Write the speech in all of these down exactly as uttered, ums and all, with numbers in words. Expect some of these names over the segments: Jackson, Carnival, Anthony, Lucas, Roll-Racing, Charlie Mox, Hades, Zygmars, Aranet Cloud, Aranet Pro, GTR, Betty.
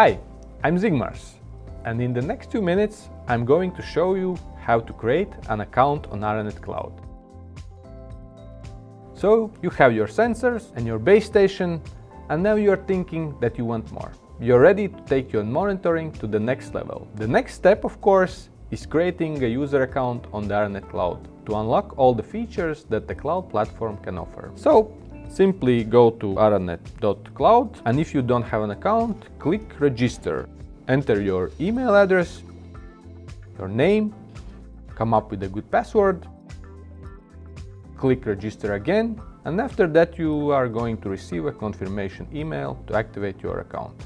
Hi, I'm Zygmars, and in the next two minutes I'm going to show you how to create an account on Aranet Cloud. So you have your sensors and your base station, and now you are thinking that you want more. You're ready to take your monitoring to the next level. The next step, of course, is creating a user account on the Aranet Cloud to unlock all the features that the cloud platform can offer. So simply go to aranet dot cloud, and if you don't have an account, click register. Enter your email address, your name, come up with a good password, click register again, and after that you are going to receive a confirmation email to activate your account.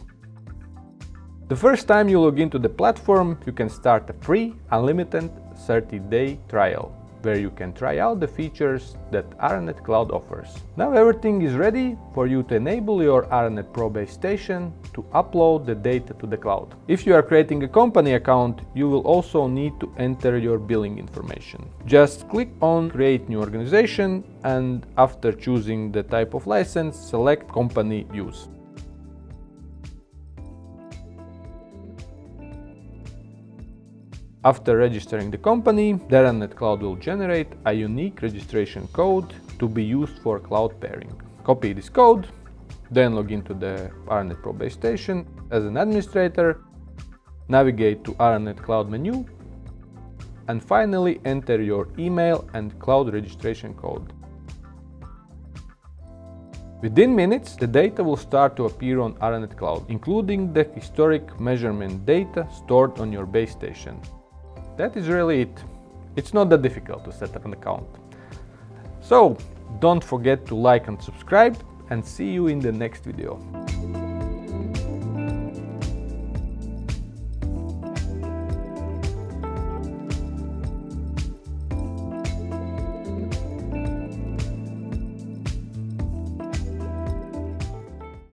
The first time you log into the platform, you can start a free, unlimited thirty day trial, where you can try out the features that Aranet Cloud offers. Now everything is ready for you to enable your Aranet Pro base station to upload the data to the cloud. If you are creating a company account, you will also need to enter your billing information. Just click on Create New Organization, and after choosing the type of license, select Company Use. After registering the company, the Aranet Cloud will generate a unique registration code to be used for cloud pairing. Copy this code, then log into the Aranet Pro base station as an administrator, navigate to Aranet Cloud menu, and finally enter your email and cloud registration code. Within minutes, the data will start to appear on Aranet Cloud, including the historic measurement data stored on your base station. That is really it. It's not that difficult to set up an account. So don't forget to like and subscribe, and see you in the next video.